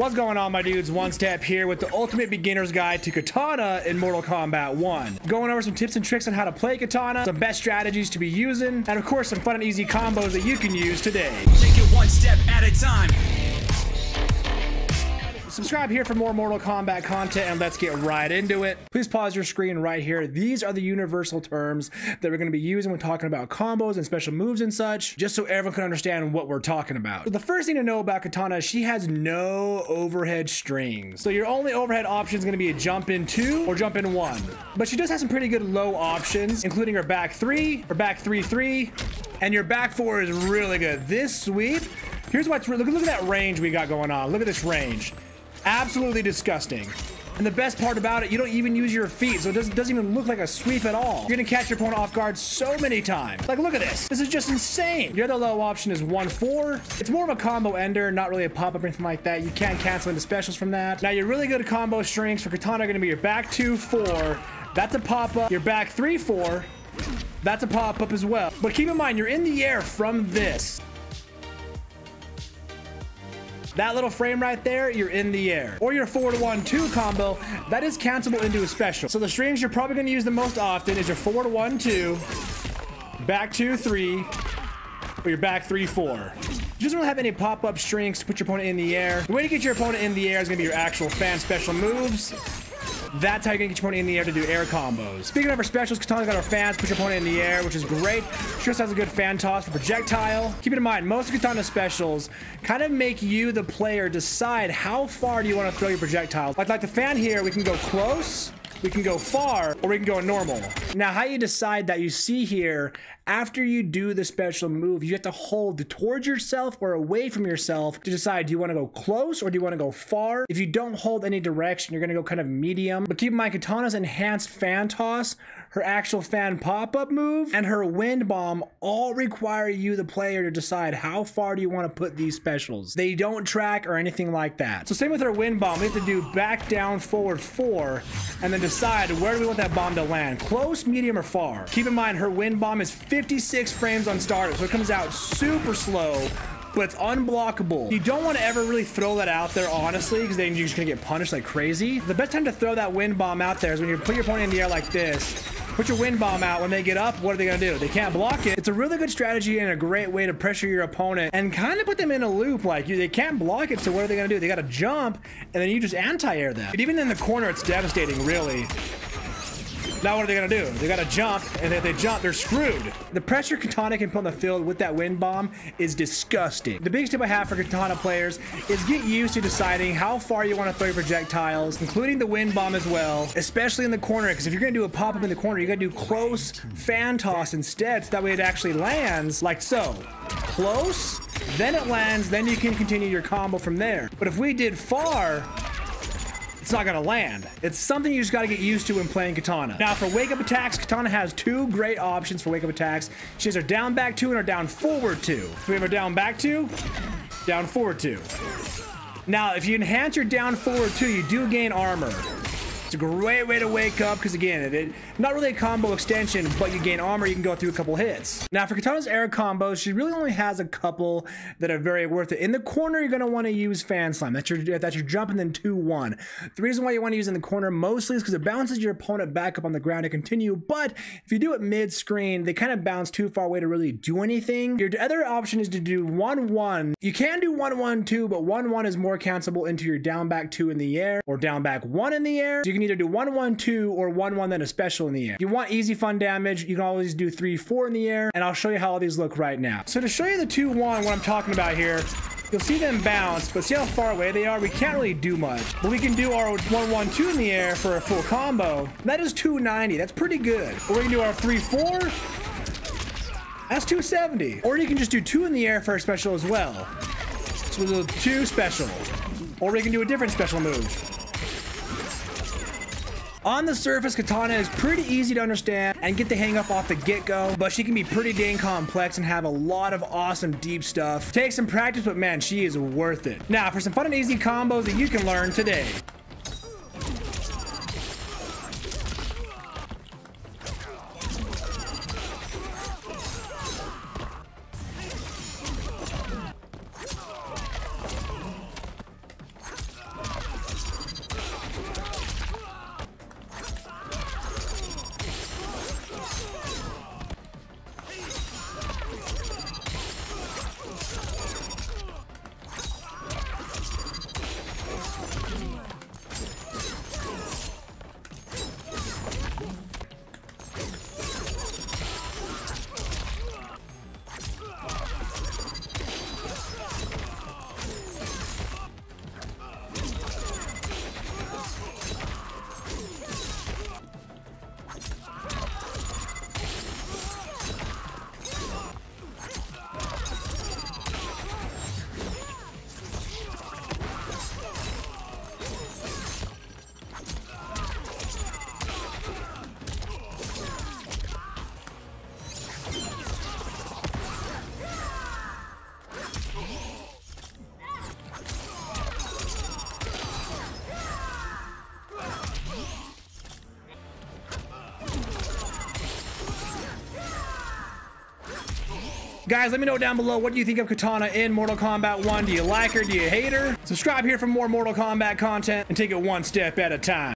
What's going on, my dudes? One Step here with the ultimate beginner's guide to Kitana in Mortal Kombat 1. Going over some tips and tricks on how to play Kitana, some best strategies to be using, and of course some fun and easy combos that you can use today. Take it one step at a time. Subscribe here for more Mortal Kombat content, and let's get right into it. Please pause your screen right here. These are the universal terms that we're going to be using when talking about combos and special moves and such, just so everyone can understand what we're talking about. So the first thing to know about Kitana is she has no overhead strings. So your only overhead option is going to be a jump in 2 or jump in 1. But she does have some pretty good low options, including her back 3, her back 3-3, and your back 4 is really good. This sweep, here's what's really, look at that range we got going on. Look at this range. Absolutely disgusting. And the best part about it, you don't even use your feet, so it doesn't even look like a sweep at all. You're gonna catch your opponent off guard so many times. Like, look at this. This is just insane. Your other low option is 1-4. It's more of a combo ender, not really a pop-up or anything like that. You can't cancel into specials from that. Now, your really good combo strings for Kitana are gonna be your back 2-4. That's a pop-up. Your back 3-4. That's a pop-up as well. But keep in mind, you're in the air from this. That little frame right there, you're in the air. Or your 4-1-2 combo, that is cancelable into a special. So the strings you're probably gonna use the most often is your 4-1-2, back 2-3, or your back 3-4. You just don't have any pop-up strings to put your opponent in the air. The way to get your opponent in the air is gonna be your actual fan special moves. That's how you're gonna get your opponent in the air to do air combos. Speaking of our specials, Kitana's got our fans push your opponent in the air, which is great. She also has a good fan toss for projectile. Keep in mind, most of Kitana's specials kind of make you, the player, decide how far do you want to throw your projectiles. Like the fan here, we can go close, we can go far, or we can go normal. Now, how you decide that, you see here, after you do the special move, you have to hold towards yourself or away from yourself to decide, do you want to go close or do you want to go far? If you don't hold any direction, you're going to go kind of medium. But keep in mind, Kitana's enhanced fan toss, her actual fan pop-up move, and her wind bomb all require you, the player, to decide how far do you want to put these specials. They don't track or anything like that. So same with her wind bomb, we have to do back down forward 4, and then decide where do we want that bomb to land, close, medium, or far. Keep in mind, her wind bomb is 56 frames on startup, so it comes out super slow, but it's unblockable. You don't want to ever really throw that out there, honestly, because then you're just gonna get punished like crazy. The best time to throw that wind bomb out there is when you put your opponent in the air like this. Put your wind bomb out. When they get up, what are they gonna do? They can't block it. It's a really good strategy and a great way to pressure your opponent and kind of put them in a loop. Like, they can't block it, so what are they gonna do? They gotta jump, and then you just anti-air them. But even in the corner, it's devastating, really. Now what are they gonna do? They gotta jump, and if they jump, they're screwed. The pressure Kitana can put on the field with that wind bomb is disgusting. The biggest tip I have for Kitana players is get used to deciding how far you wanna throw your projectiles, including the wind bomb as well, especially in the corner, because if you're gonna do a pop-up in the corner, you gotta do close fan toss instead, so that way it actually lands, like so. Close, then it lands, then you can continue your combo from there. But if we did far, it's not gonna land. It's something you just gotta get used to when playing Kitana. Now for wake up attacks, Kitana has two great options for wake up attacks. She has her down back 2 and her down forward 2. So we have her down back 2, down forward 2. Now if you enhance your down forward 2, you do gain armor. It's a great way to wake up because, again, it's not really a combo extension, but you gain armor, you can go through a couple hits. Now for Kitana's air combos, she really only has a couple that are very worth it. In the corner, you're going to want to use Fan Slam. That's your jump and then 2-1. The reason why you want to use it in the corner mostly is because it bounces your opponent back up on the ground to continue, but if you do it mid-screen, they kind of bounce too far away to really do anything. Your other option is to do 1-1. You can do 1-1-2, but 1-1 is more cancelable into your down back 2 in the air or down back 1 in the air. So you can either do 1-1-2 or 1-1 then a special in the air. You want easy fun damage, you can always do 3-4 in the air, and I'll show you how all these look right now. So to show you the 2-1, what I'm talking about here, you'll see them bounce, but see how far away they are? We can't really do much, but we can do our 1-1-2 in the air for a full combo. That is 290, that's pretty good. Or we can do our 3-4, that's 270. Or you can just do 2 in the air for a special as well. So we'll do 2 special. Or we can do a different special move. On the surface, Kitana is pretty easy to understand and get the hang up off the get-go, but she can be pretty dang complex and have a lot of awesome deep stuff. Take some practice, but man, she is worth it. Now for some fun and easy combos that you can learn today. Guys, let me know down below, what do you think of Kitana in Mortal Kombat 1? Do you like her? Do you hate her? Subscribe here for more Mortal Kombat content and take it one step at a time.